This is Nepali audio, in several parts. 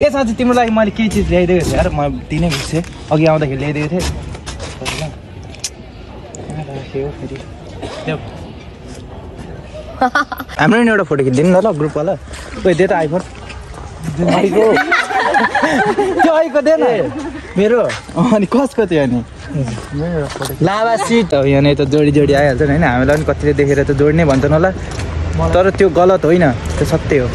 Yes, I think like my kids is later. My dinner is here. Okay, I'll take a lady. I'm running out of footage. Didn't know group. Wait, did I go? I go. I go there. Mirror on the Costco. Lava seat. You need a dirty, dirty. I learned got to the here at the door. Nevantanola. Motor to Galatoina. The Satio.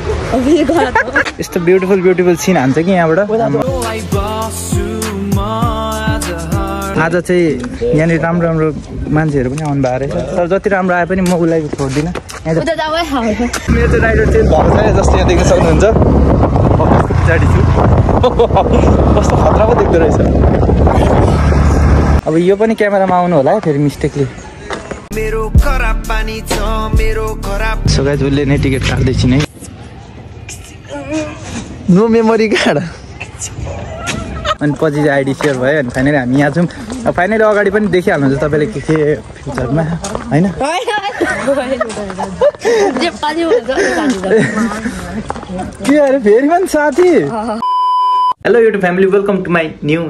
It's the beautiful, beautiful scene. I'm taking out of I So, guys, we'll need to get card this night. No memory card. And Pudge's ID share by and finally I'm here. A final dog I didn't take on the public. I know. Yeah, very one Sati. Hello YouTube family, welcome to my new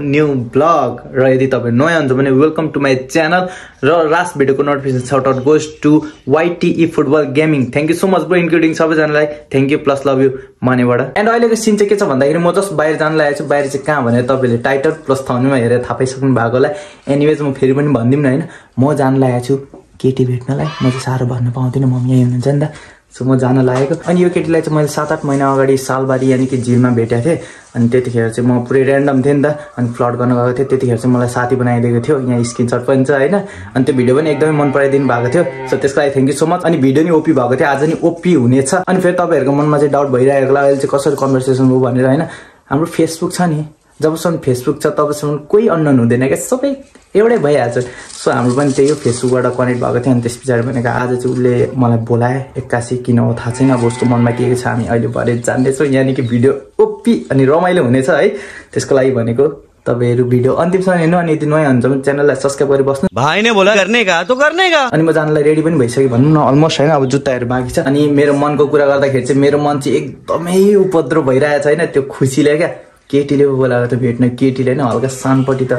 vlog. Ra yadi tapai naya huncha bhane welcome to my channel. Ra last video ko notification shout out goes to YTE Football Gaming. Thank you so much for including sabai jana lai. Thank you plus love you mane bada. And अहिले को सीन चाहिँ के छ भन्दाखेरि म जस्ट बाहिर जान लागेको छु. बाहिर चाहिँ कहाँ भने तपाईले टाइटल प्लस थम्बनेलमा हेरेर थाहा पाइसक्नु भएको होला. एनीवेज म फेरि पनि भन्दिम न हैन. म जान लागेको छु केटी भेट्नलाई. म चाहिँ सारो भन्न पाउँदिन. मम्मी यही हुनुहुन्छ नि त. So म जान लागेको अनि यो केटीलाई चाहिँ मैले 7-8 महिना अगाडि सालबारी यानी कि जिलमा भेटेको थिए अनि त्यतिखेर चाहिँ म पुरै र्यान्डम थिए नि त अनि फ्लर्ट गर्न गएको थिए त्यतिखेर चाहिँ मलाई साथी बनाइदिएको थियो यहाँ स्क्रिनशट पनि छ हैन अनि त्यो भिडियो पनि एकदमै मन पराइदिनु भएको थियो सो त्यसको लागि थ्यांक यू सो मच अनि भिडियो नि ओपी भएको थियो आज नि ओपी हुनेछ अनि फेरि तपाईहरुको मनमा चाहिँ डाउट भइरहेको होला अहिले चाहिँ कसरी कन्भर्सेसन हो भनेर हैन हाम्रो फेसबुक छ नि जबसम्म फेसबुक छ तबसम्म कोही अननोन हुँदैन के सबै एउटै भइहाल्छ सो हाम्रो पनि त्यही हो फेसबुकबाट कनेक्ट भएको थियो अनि त्यसपछि भनेको आज चाहिँ उले मलाई बोलाए एक्कासी किन हो थाहा छैन अब उसको मनमा के छ हामी अहिले भरे जान्ने छौ यानी कि भिडियो ओपी अनि रमाइलो हुनेछ है त्यसको लागि भनेको तपाईहरु भिडियो अन्तिमसम्म हेर्नु अनि यदि नयाँ हुनुहुन्छ भने च्यानललाई सब्स्क्राइब गरि बस्नु भाइ नै बोला गर्ने का तो गर्ने का अनि म जानलाई रेडी पनि भइसके भन्नु न अलमोस्ट हैन अब जुत्ताहरु बाँकी छ अनि मेरो मनको कुरा गर्दाखेरि चाहिँ मेरो मन चाहिँ एकदमै उपद्रो भइरहेछ हैन त्यो खुसीले के केटीले बोलाको त भेट्न केटीले नै हल्का सानपटी त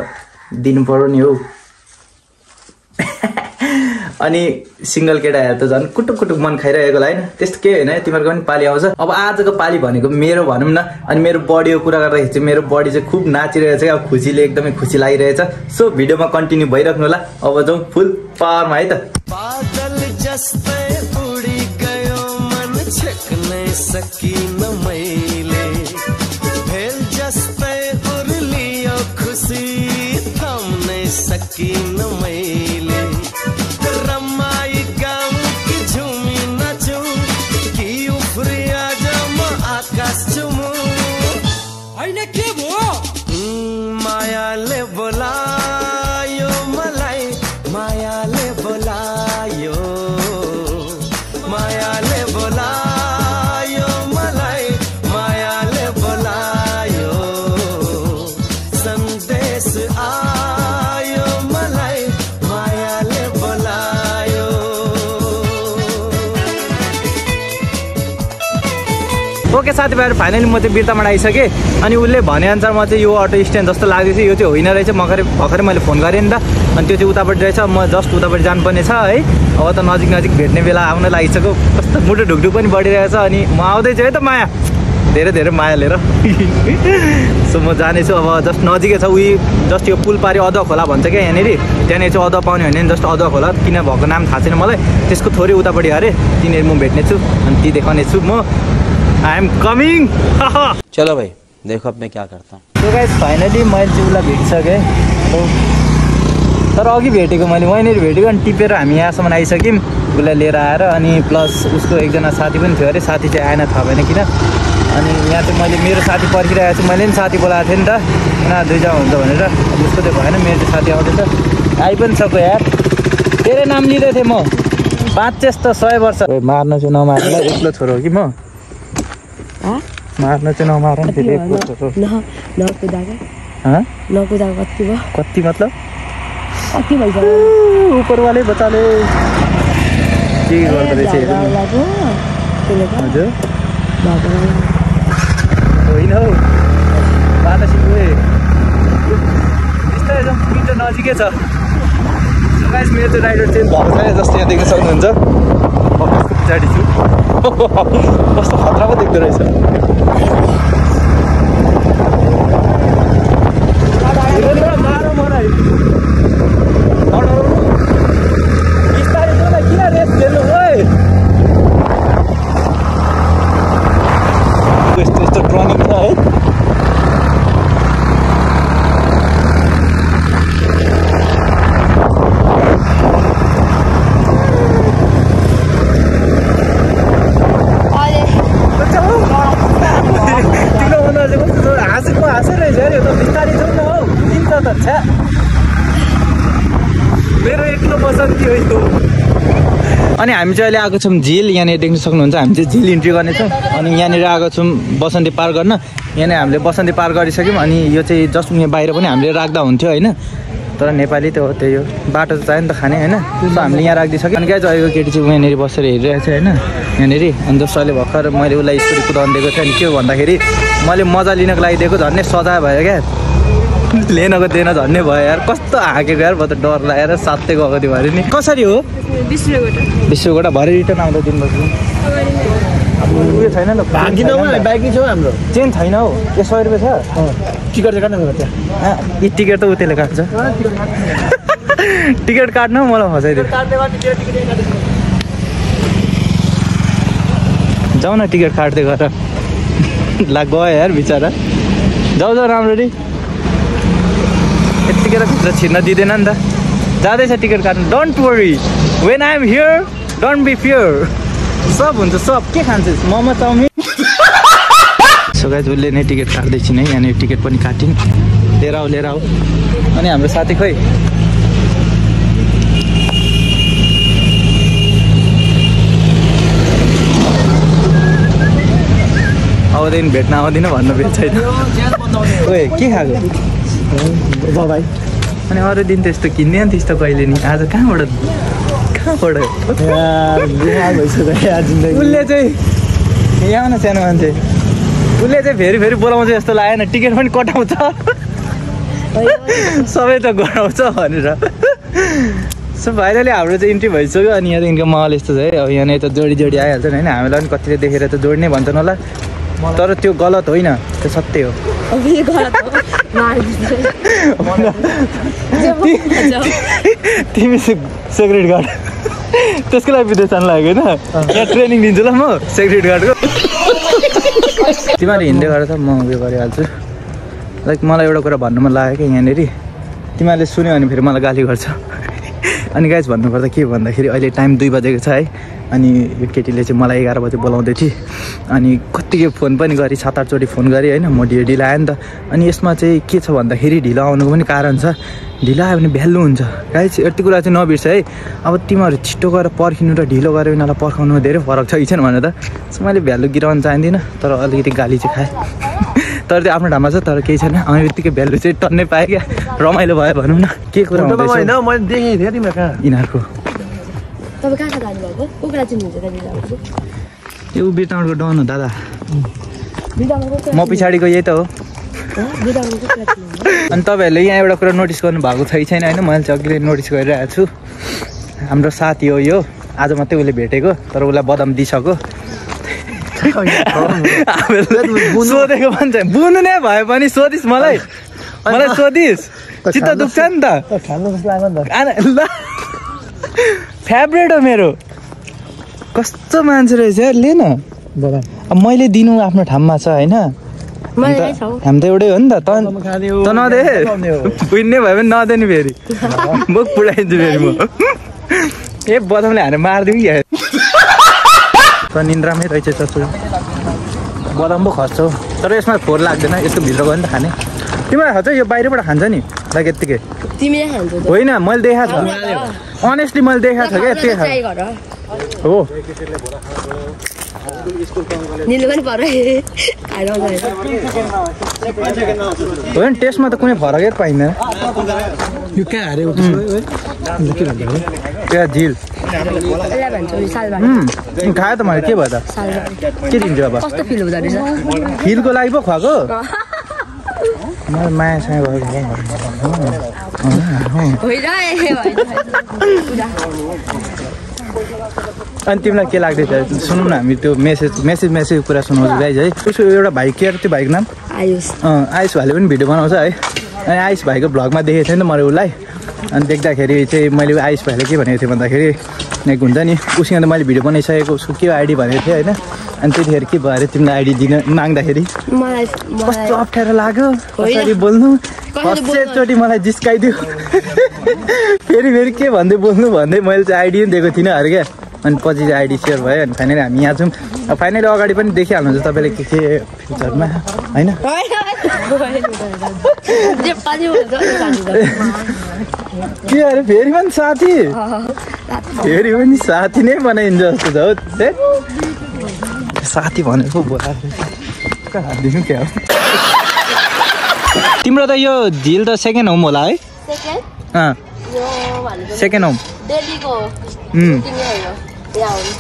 दिनु पर्यो नि हो अनि सिंगल केटाहरु त झन् कुटुक कुटुक मन खाइरहेको हैन त्यस्तो के हैन तिम्रो पनि पाली आउँछ अब आजको पाली भनेको मेरो भनौं न अनि मेरो बडीको कुरा गर्दाखेरि चाहिँ मेरो बडी चाहिँ खूब नाचिरहेछ अब खुसीले एकदमै खुसी लागिरहेछ सो भिडियोमा कन्टिन्यु भइराख्नु होला अब जाऊ फुल पावरमा है त बादल जस्तै उडी गयो मन छक्न सकिन मैले भेल जस्तै उर्लियो खुसी थम्न सकिन मैले ओके साथी भाइहरु फाइनली म चाहिँ बिर्तामा आइसके अनि उले भने अनुसार म चाहिँ यो अटो स्ट्यान्ड जस्तो लाग्दैछ यो चाहिँ होइन रहेछ भर्खरै मैले फोन गरे नि त अनि त्यो चाहिँ उताबाट रहेछ म जस्ट उताबाट जानुपर्ने छ है अब त नजिक भेट्ने बेला आउन लागिसक्यो कस्तो मुटु ढुकढुक पनि बढिरहेछ अनि म आउँदै छु है त माया धेरै धेरै माया लिएर सो म जाने छु अब जस्ट नजिकै छ उही जस्ट यो पुल पारी अदुवा खोला भन्छ के यहाँनेरि त्यहाँनेर चाहिँ अदुवा पाउने हैन जस्ट अदुवा खोला किन भएको नाम थाहा छैन मलाई त्यसको थोरै उतापटि अरे तिनीहरु म भेट्ने छु अनि ती देखाउने छु म I am coming! चलो भाई, देखो अब मैं क्या करता हूँ। So guys, finally मैं जुला भेट सके। तर अघि भेटेको मैले वहीँनेर भेटेको अनि टिपेर हामी यहाँसम्म आइसक्यौं। उसलाई लिएर आएर अनि प्लस उसको एकजना साथी पनि थियो अरे साथी चाहिँ आएन थाहा भएन किन। अनि यहाँ चाहिँ मैले मेरो साथी पर्खिरहेको छु मैले नि साथी बोलाएको थिएँ नि त उनीहरू दुईजना हुन्छ भनेर उसको त्यो भएन मेरो साथी आउँदैछ आइ पनि सक्यो यार धेरै नाम लिँदै थिएँ म 500 वर्ष मार्न चाहिँ नमार्नु एक्लो छोरो कि म मार्न चाहिँ नमारन फेरि कति मतलब कति भइसक्यो उपरवाले बचाले के गर्दै रहेछ हजुर ठिकै छ गाइस मेरो त्यो राइडर चेन भएको छैन जस्तो यहाँ देख्न सक्नुहुन्छ म त्यसको पछाडी छु कस्तो खतरा पो देख्दै रहेछ अनि हामी चाहिँ अहिले आएको छौं झिल यहाँ देख्न सक्नुहुन्छ हामी चाहिँ झिल इन्ट्री गर्ने छौं अनि यहाँनेर आएको छौं बसन्ती पार गर्न यहाँ हामीले बसन्ती पार गरिसक्यौं अनि यो चाहिँ जस्ट यहाँ बाहिर पनि हामीले राख्दा हुन्थ्यो हैन तर नेपाली त्यो त्यही हो बाटो चाहिँ नि त खाने हैन त्यसो हामीले यहाँ राख्दै सक्यौं अनि गाइस अहिलेको केटी चाहिँ यहाँनेर बसेर हेरिरहेछ हैन यहाँनेर अनि जसले भर्खर मैले उलाई स्टोरी कुदाउन दिएको थिएँ अनि के भन्दाखेरि मैले मजा लिनको लागि दिएको झर्ने सजा भयो के लेनको देन झन्ने भयो यार कस्तो हाकेको यार म त डर लागेर साथै गएको थियो भरे नि कसरी हो 20 रुपैयाँ गोटा भरे रिटर्न आउँदा दिन बस्नु अब उयो छैन ल भागिन न बाइक छ हाम्रो चेन छैन हो 100 रुपैयाँ छ टिकट चाहिँ काट्नु पर्छ यो टिकट त उतेले काट्छ टिकट काट्नु मलाई फसाइदियो जाऊ न टिकट काट्दै गर ला गयो यार बिचारा जाऊ राम्ररी यतिखेर भित्र छिर्न दिदैन नि त जाँदैछ टिकट काट्नु don't worry when I am here don't be fear सब हुन्छ सब के खान्छस् मोमो चाउमिन सो गाइस उसले नै टिकट काट्दैछ नि यहाँ टिकट पनि काटिन लिएर आऊ अनि हाम्रो साथी खोइ आउँदैन भेट्न आउँदिन भन्नु बेच छैन ओए के खाएको बाबाई अनि अरू दिन त्यस्तो किन्ने अनि त्यस्तो कहिले नि आज कहाँबाट उसले चाहिँ यहाँ न सानो मान्छे उसले चाहिँ फेरि बोलाउँछ जस्तो लागेन टिकट पनि कटाउँछ सबै त गराउँछ भनेर सो भाइरले हाम्रो चाहिँ इन्ट्री भइसक्यो अनि यहाँदेखिको माहौल यस्तो छ है अब यहाँ नै त जोडी आइहाल्छ नि होइन हामीलाई पनि कतिले देखेर त जोड्ने भन्छन् होला तर त्यो गलत होइन त्यो सत्य हो तिमी सेक्रेट गार्ड त्यसको लागि विदेश जानु लाग्यो होइन यहाँ ट्रेनिङ दिन्छु ल म सेक्रेट गार्डको तिमीहरू हिँड्दै गरेर त म उयो गरिहाल्छु लाइक मलाई एउटा कुरा भन्नु मन लाग्यो कि यहाँनिर तिमीहरूले सुन्यो भने फेरि मलाई गाली गर्छ अनि गाइस भन्नुपर्दा के भन्दाखेरि अहिले टाइम 2 बजेको छ है अनि यो केटीले चाहिँ मलाई 11 बजे बोलाउँदै थिए अनि कतिको फोन पनि गरी 7-8 चोटि फोन गरेँ होइन म ढिलो आएँ नि त अनि यसमा चाहिँ के छ भन्दाखेरि ढिलो आउनुको पनि कारण छ ढिलो आयो भने भ्यालु हुन्छ गाइस यति कुरा चाहिँ नबिर्स है अब तिमीहरू छिटो गरेर पर्खिनु र ढिलो गरेर उनीहरूलाई पर्खाउनु धेरै फरक छ इच्छा भनेर त मैले भ्यालु गिराउन चाहदिनँ तर अलिकति गाली चाहिँ खाएँ तर त्यो आफ्नो ढाँमा छ तर केही छैन अनि यत्तिकै भ्यालु चाहिँ टन्नै पाएँ क्या रमाइलो भयो भनौँ न के कुरा यिनीहरूको तपाईं कहाँ कहाँ जानुभएको को कुरा चिन्नुहुन्छ त बिलाको त्यो बिटाउनको डन हो दादा म पछाडीको यही त हो अनि तपाईहरुले यहाँ एउटा कुरा नोटिस गर्नु भएको छैन हैन मैले चाहिँ अघिले नोटिस गरिरहेको छु हाम्रो साथी हो यो आज मात्रै उसले भेटेको तर उसलाई बदाम दिइसको सोधेको भन्छ बुनु नै भए पनि सोधिस् मलाई सोधिस् चित्त दुख्छ नि त खानु कस्तो लाग्यो फेभरेट हो मेरो कस्तो मान्छे रहेछ यार लिएन अब मैले दिनु आफ्नो ठाउँमा छ होइन हामी त एउटै हो नि त नदे बुझ्ने भयो भने नदे नि फेरि म पुऱ्याइदिन्छु फेरि म ए बदामले हानेर मारिदिउँ कि त निन्द्रामै रहेछ चचु बदाम पो खस्छौ तर यसमा फोहोर लाग्दैन यसको भित्र गयो नि त खाने तिमीलाई खान्छ यो बाहिरबाट खान्छ नि लाइक यत्तिकै होइन मैले देखाएको छ अनेस्टली मैले देखाएको छ क्या हो होइन टेस्टमा त कुनै फरकै पाइँदैन यो कहाँ हारे त्यहाँ झिल खायो त मैले के भयो त के दिन्छु अब फिलको लागि पो खुवाएको Nói mai sao rồi vậy? Ui đó em ơi. अन्तिम ला के लाग्दै छ सुनौ न हामी त्यो मेसेज कुरा सुनाउँछु गाइस है उसको एउटा भाइ के अरे त्यो भाइको नाम आयुष आयुष भाइले पनि भिडियो बनाउँछ है अनि आयुष भाइको ब्लगमा देखेको थिएँ नि मैले उलाई अनि देख्दाखेरि चाहिँ मैले आयुष भाइले के भनेको थिएँ भन्दाखेरि नेक हुन्छ नि उसँग मैले भिडियो बनाइसकेको उसको के आइडी भनेको थिएँ हैन अनि त्यतिखेर के भयो रे तिमीलाई आइडी दिन माग्दाखेरि मलाई कस्तो अप्ठ्यारो लाग्यो कसरी बोल्नु कसैचोटी मलाई जिस्काइदियो फेरि के भन्दै बोल्नु भन्दै मैले चाहिँ आइडी नि दिएको थिइनँ अरे के अनि पछि चाहिँ आइडी सेयर भयो अनि फाइनली हामी यहाँ छौँ फाइनली अगाडि पनि देखिहाल्नुहुन्छ तपाईँले के फ्युचरमा होइन के अरे फेरि पनि साथी नै बनाइन्छ जस्तो छ हो साथी भनेको बोला दिनु क्या हो तिम्रो त यो झिल त सेकेन्ड होम होला है सेकेन्ड होम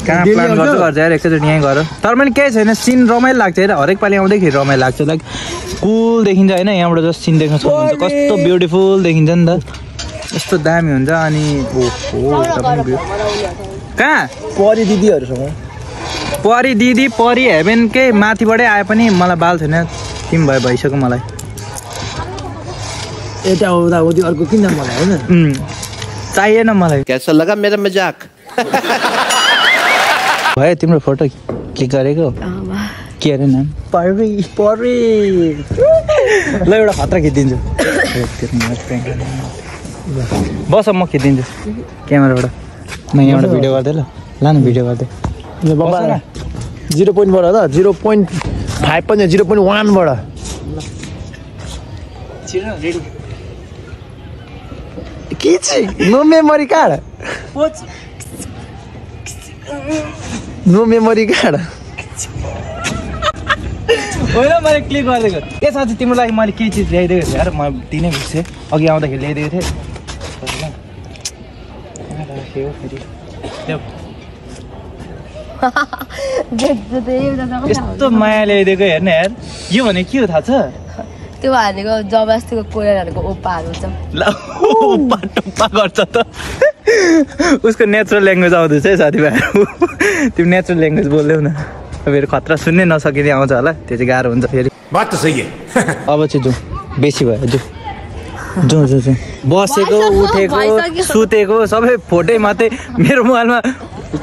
कहाँ प्लान गर्छ यार एकैचोटि यहीँ गर तर पनि केही छैन सिन रमाइलो लाग्छ हेर हरेक पालि आउँदाखेरि रमाइलो लाग्छ लाइक कुल देखिन्छ होइन यहाँबाट जस्तो सिन देख्न सक्नुहुन्छ कस्तो ब्युटिफुल देखिन्छ नि त यस्तो दामी हुन्छ अनि कहाँ परी दिदीहरूसँग परी दिदी परी हेभेनकै माथिबाटै आए पनि मलाई बाल छैन तिमी भयो भइसक्यो मलाई यता आउँदा उति अर्को किन मलाई होइन चाहिएन मलाई कैसा लगा मेरो मजाक भाइ तिम्रो फोटो क्लिक गरेको के अरे नाम परी ल एउटा खतरा खिचिदिन्छु बस म खिचिदिन्छु क्यामेराबाट म यहाँबाट भिडियो गर्दै ल लानु भिडियो गर्दै 0.4 त 0.5 पनि 0.1 बाट के no memory card no memory card होइन मैले क्लिक गरिदिएको ए साथी तिम्रो लागि मैले केही चिज ल्याइदिएको थिएँ यार म दिनै बिर्सेँ अघि आउँदाखेरि ल्याइदिएको थिएँ यस्तो माया ल्याइदिएको हेर्नु यार यो भनेको के हो थाहा छ त्यो हानेको जबरजस्तीको कोरियरहरूको ओपाहरू छ ल ओपा टप्पा गर्छ त उसको नेचुरल ल्याङ्ग्वेज आउँदैछ है साथीभाइ तिमी नेचुरल ल्याङ्ग्वेज बोल्दैौ न फेरि खतरा सुन्नै नसकिने आउँछ होला त्यो चाहिँ गाह्रो हुन्छ फेरि बात त सही अब चाहिँ जाउँ बेसी भयो जाउँ जाउँ बसेको उठेको सुतेको सबै फोटो मात्रै मेरो मोबाइलमा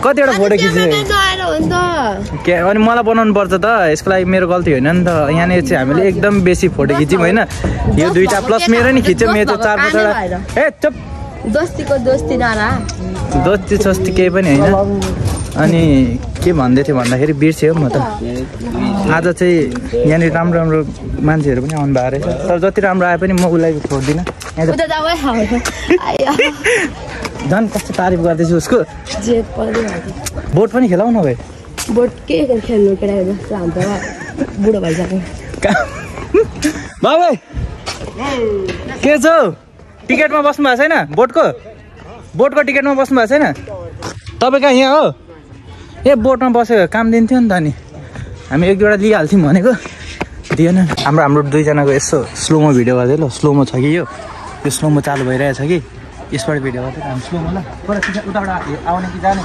कतिवटा फोटो खिच्नु के अनि मलाई बनाउनु पर्छ त यसको लागि मेरो गल्ती होइन नि त यहाँनिर चाहिँ हामीले एकदम बेसी फोटो खिच्यौँ होइन यो दुईवटा प्लस मेरो नि खिच्यौँ मेरो चार पाँचवटा ए चप दोस्तीको दोस्ती नारा दोस्ती सस्ती केही पनि होइन अनि के भन्दै थियो भन्दाखेरि बिर्स्यो म त आज चाहिँ यहाँनिर राम्रो राम्रो मान्छेहरू पनि आउनु भएको रहेछ तर जति राम्रो आए पनि म उसलाई छोड्दिनँ झन् कस्तो तारिफ गर्दैछु उसको बोट पनि खेलाउ न भाइ बोट के खेल्नु बुढो भइसक्यो बाबै के छ टिकटमा बस्नु भएको छैन बोटको टिकटमा बस्नु भएको छैन तपाईँ कहाँ यहाँ हो ए बोटमा बसेको काम दिन्थ्यो नि त नि हामी एक दुईवटा लिइहाल्थ्यौँ भनेको दिएन हाम्रो दुईजनाको यसो स्लोमा भिडियो गर्दै ल स्लोमा छ कि यो स्लोमा चालु भइरहेछ कि यसबाट भिडियो गर्दै हामी स्लोमा ल उताबाट आउने कि जाने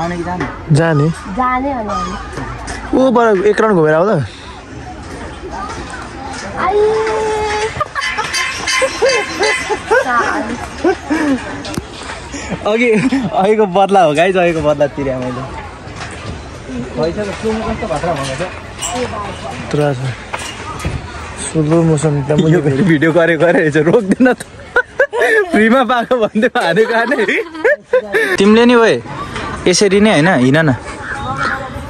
आउने कि जाने जाने ऊ बर एक राउन्ड घुमेर आउँदा अघिको बदला हो गाइज अघिको बदला तिरे मैले स्लो मोसन भिडियो गरेको रोक्दैन त फ्रीमा पाएको भन्दै हानेको हाने तिमीले नि भए यसरी नै होइन हिँड न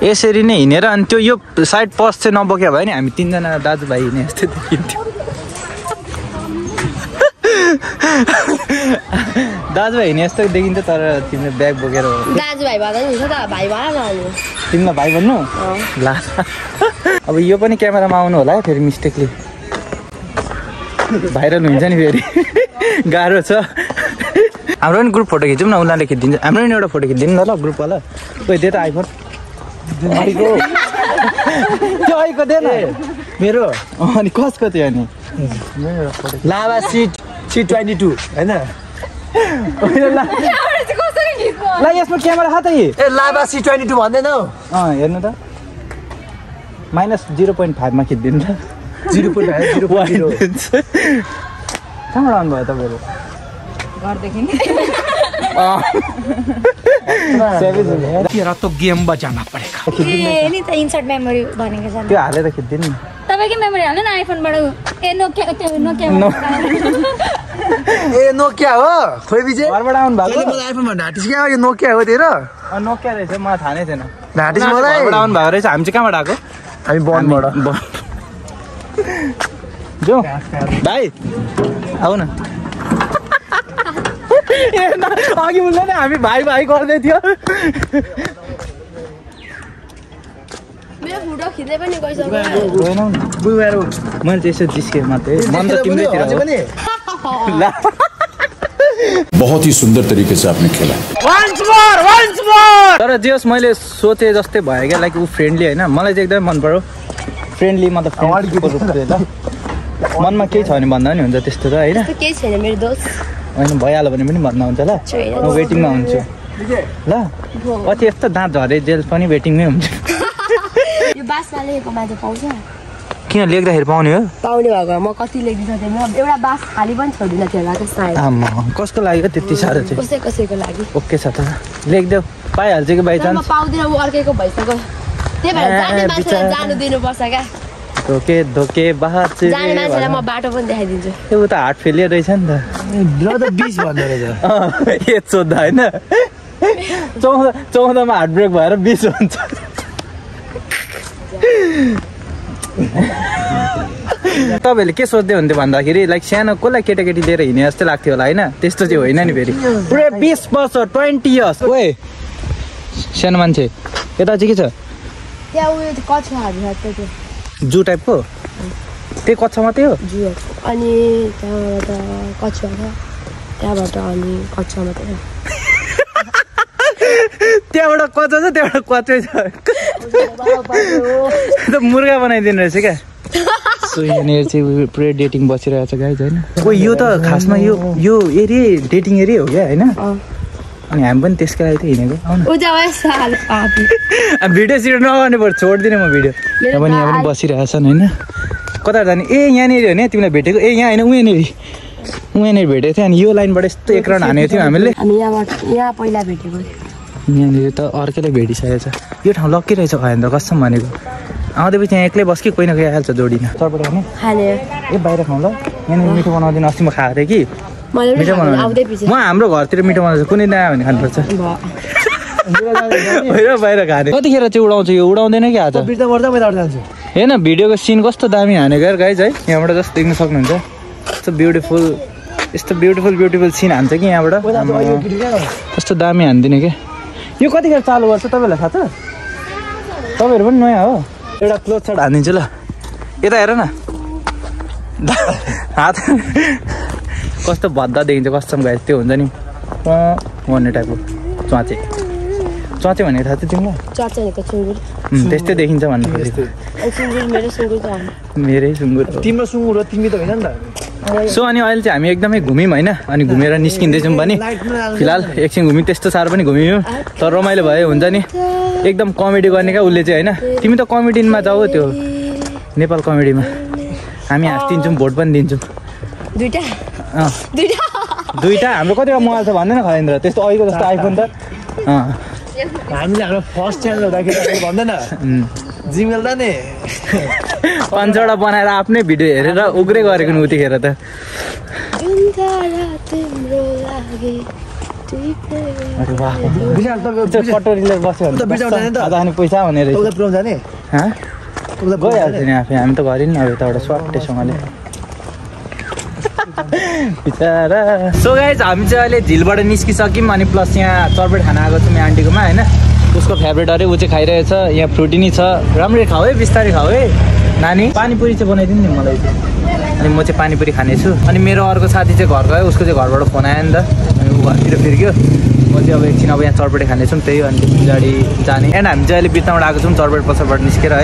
यसरी नै हिँडेर अनि त्यो यो साइड पस चाहिँ नबोक्यो भयो नि हामी तिनजना दाजुभाइ हिँड्ने जस्तै देखिन्थ्यो दाजुभाइ हिँड्ने यस्तो देखिन्छ तर तिमीले ब्याग बोकेर दाजुभाइ भन्दा हुन्छ त भाइ भन तिमीलाई भाइ भन्नु ला अब यो पनि क्यामेरामा आउनु होला है फेरि मिस्टेकले भाइरल हुन्छ नि फेरि गाह्रो छ हाम्रो पनि ग्रुप फोटो खिचौँ न उनीहरूले खिचिदिन्छ हाम्रो पनि एउटा फोटो खिचिदिनु न ल ग्रुपवाला कोही दे त आइफोन त्यो आइको दे न मेरो अनि कसको त्यो अनि Lava C22, and Lava C22 one, no. Oh, minus 0.5 market didn't 0.5. Come around by the way. Game memory on an iPhone, but no camera. No camera. No camera. No camera. No camera. That is what I am down by. I'm Chicamago. I'm born murder. Joe, die. I mean, bye call it here. बहुत ही सुंदर तरीके से आपने खेला। Once more। तर जस मैले सोचे जस्तै भयो के लाइक उ फ्रेन्डली हैन मलाई चाहिँ एकदमै मन पर्यो। फ्रेन्डली मतलब फ्रेन्डली मनमा के छ भने भन्दा नि हुन्छ त्यस्तो त हैन। त्यस्तो के छैन मेरो दोस्त। हैन भइहाल्यो भने पनि भन्नु हुन्छ ल। म वेटिङमा हुन्छु। ल। अति यस्तो दाँत झरे जेल पनि वेटिङमै हुन्छ। You bass valley को मात्र पाउँछ किन लेख्दा हेर पाउने हो पाउने भएको म कति लेख्दिन त म एउटा बास खाली पनि छोड्दिन थिएला त सायद आमा कसको लागि हो त्यति साह्रो चाहिँ कसैको लागि ओके छ त लेख्देऊ पाइहाल्छ कि बाइ चान्स म पाउँदिन उ अर्कैको भइसक्यो त्यही भएर जाने मान्छेलाई जानु दिनु पर्छ का ओके धोके बाहर चाहिँ जाने मान्छेलाई म बाटो पनि देखाइदिन्छु त्यो त हार्ट फेलियर रहेछ नि त ल त 20 भन्दै रहेछ ए चोद्दा हैन 14 मा हार्ट ब्रेक भएर 20 हुन्छ तपाईले के सोच्दै हुन्थे भन्दाखेरि लाइक सानो कोला केटाकेटी लिएर हिने जस्तो लाग्थ्यो होला हैन त्यस्तो चाहिँ होइन नि फेरि पुरै 20 वर्ष 20 इयर्स ओए सानो मान्छे यता चाहिँ के छ त्यहाँ उयो कछा हाड्नु छ त्यो जु टाइपको त्यही कछा मात्रै हो जु अनि त्यहाँबाट कछा हो त्यहाँबाट अनि कछा मात्रै हो त्यहाँबाट कछा छ त्यहाँबाट कछै छ The Murga when I didn't say that. So, you need to pre dating Bosser as a guy then. Oh, you the Casma, you dating a real guy, I know. I'm going to sky. I'm video zero now and about sword in a video. When you have Bosser as an in Cotter than a native in a bit. I know when it better than you line, but a stick around anything. I'm a यहाँ त अर्कैले भेटिसकेछ यो ठाउँ लक्की रहेछ होइन त कसम भनेको आउँदै बित्थै एक्लै बस कि कोही न कोही आइहाल्छ जोडिन सरबाट खाने खाले ए बाहिर खाउँ ल यहाँ मिठो बनाउँदिन अस्ति म खाएको थिएँ कि मिठो आउँदै पछि म हाम्रो घरतिर मिठो बनाउँछ कुनै नआयो भने खानुपर्छ होइन बाहिर खाने कतिखेर चाहिँ उडाउँछ यो उडाउँदैन कि आज बिर्ता गर्दा म उडाउँदै जान्छु हैन भिडियोको सिन कस्तो दामी हाने गएर गाइज है यहाँबाट जस्तो देख्न सक्नुहुन्छ सो ब्युटीफुल यस्तो ब्युटीफुल सिन हान्छ कि यहाँबाट कस्तो दामी हान्दिने के यो कतिखेर चालू गर्छ तपाईलाई थाहा छ तपाईहरु पनि नयाँ हो एउटा क्लोथ सर्ट हान्दिन्छु ल यता हेर न हात कस्तो भद्दा देखिन्छ कसम गाइस त्यो हुन्छ नि भन्ने टाइपको चाचे चाचे भने थाहा छ तिमीलाई चाचे भनेको सुँगुर त्यस्तै देखिन्छ भन्ने मेरै सुँगुर तिम्रो सुँगुर हो तिमी त हैन नि त सो अनि अहिले चाहिँ हामी एकदमै घुम्यौं हैन अनि घुमेर निस्किँदै छौं पनि फिलहाल एकछिन घुमि त्यस्तो सार पनि घुमियौ तर रमाइलो भयो हुन्छ नि एकदम कमेडी गर्ने का उले चाहिँ हैन तिमी त कमेडीमा जाऊ त्यो नेपाल कमेडीमा हामी हास्तिन्छौं भोट पनि दिन्छौं दुईटा दुईटा दुईटा हाम्रो कतिवटा मोबाइल छ भन्दैन खरेन्द्र त्यस्तो अहिलेको जस्तो आइफोन त हामीले हाम्रो फर्स्ट च्यानल हुँदाखेरि भन्दैन जिमेल त नि पाँचवटा बनाएर आफ्नै भिडियो हेरेर उग्रै गरेको नि उतिखेर त कटोरीले बस्यो भने पैसा हुने रहेछ गइहाल्छ नि आफै हामी त गरि नि अब यताबाट स्वाट्टेसँगले बिचारा सो गाइज हामी चाहिँ अहिले झिलबाट निस्किसक्यौँ अनि प्लस यहाँ चर्पेट खाना आएको छौँ यहाँ आन्टीकोमा होइन उसको फेभरेट अरे ऊ चाहिँ खाइरहेछ यहाँ फ्रुटी नै छ राम्रै खाऊ है बिस्तारै खाऊ है नानी पानीपुरी चाहिँ बनाइदिनु नि मलाई अनि म चाहिँ पानीपुरी खानेछु अनि मेरो अर्को साथी चाहिँ घर गयो उसको चाहिँ घरबाट फोन आयो नि त अनि ऊ घरतिर फिर्क्यो म चाहिँ अब एकछिन अब यहाँ चर्पेट खानेछौँ त्यही अनि पछाडि जाने एन्ड हामी चाहिँ अहिले बित्ताबाट आएको छौँ चर्पेट पसलबाट निस्केर है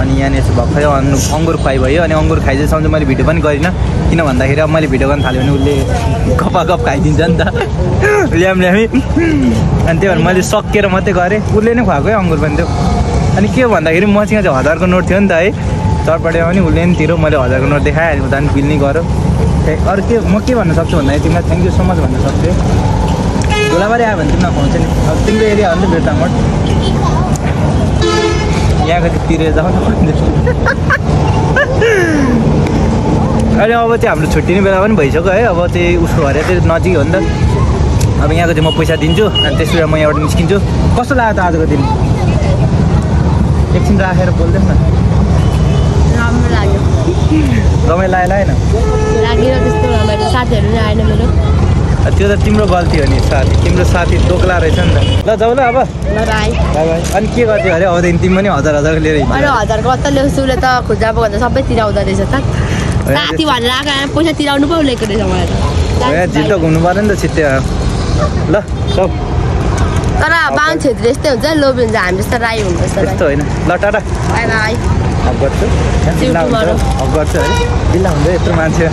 अनि यहाँ भर्खरै अंगुर खुवाई भयो अनि अंगुर खाइजेसम्म मैले भिडियो पनि गरिन किन भन्दाखेरि अब मैले भिडियो गर्न थाल्यो भने उसले गफगफ खाइदिन्छ नि त ल्यामी अनि त्यही भएर मैले सकेर मात्रै गरेँ उसले नै खुवाएको अंगुर पनि थियो अनि के भन्दाखेरि मसँग चाहिँ 1000 को नोट थियो नि त है चरपटेमा पनि उसले नि तिरो मैले 1000 को नोट देखाएँ अनि उता पनि बिल नै गऱ्यो अरु के म के भन्न सक्छु भन्दा तिमीलाई थ्यांक यू सो मच भन्न सक्छु गोलाबारी आयो भने तिमीलाई खुवाउँछ नि अब तिम्रो एरिया हो नि त भेटघाट तिर जाऊ अरे अब हम छुट्टी बेला भी भैस हाई अब उसको घर नजिक हो नि अब यहाँ को पैसा दिन्छु अनि मैं यहाँ निस्किन्छु कस्तो लाग्यो त आज को दिन एकछिन राखेर बोल्दैन रमाइलो लाग्यो त्यो त तिम्रो गल्ती हो नि साथी तिम्रो साथी टोक्ला रहेछ नि त ल जाऊ ल अब बाइ बाइ अनि के गर्थ्यो अरे आउँदैन तिमी पनि 1000 लिएर हिँड्छ अरे 1000 कता ल्याउँछु उसले त खुजाबो भन्दा सबै तिराउँदा रहेछ त साथी भनेर आएको पैसा तिराउनु पो लेको रहेछ मलाई त ए जित्तो घुम्नु पर्यो नि त छिट्टै ल सब तर बाहुन क्षेत्र यस्तै हुन्छ लोभी हुन्छ हामी जस्तो राई हुन्छ यस्तो हैन ल टाटा बाइ बाइ अब गर्छु अब गर्छु हैन बिल्ला हुन्छ यत्रो मान्छे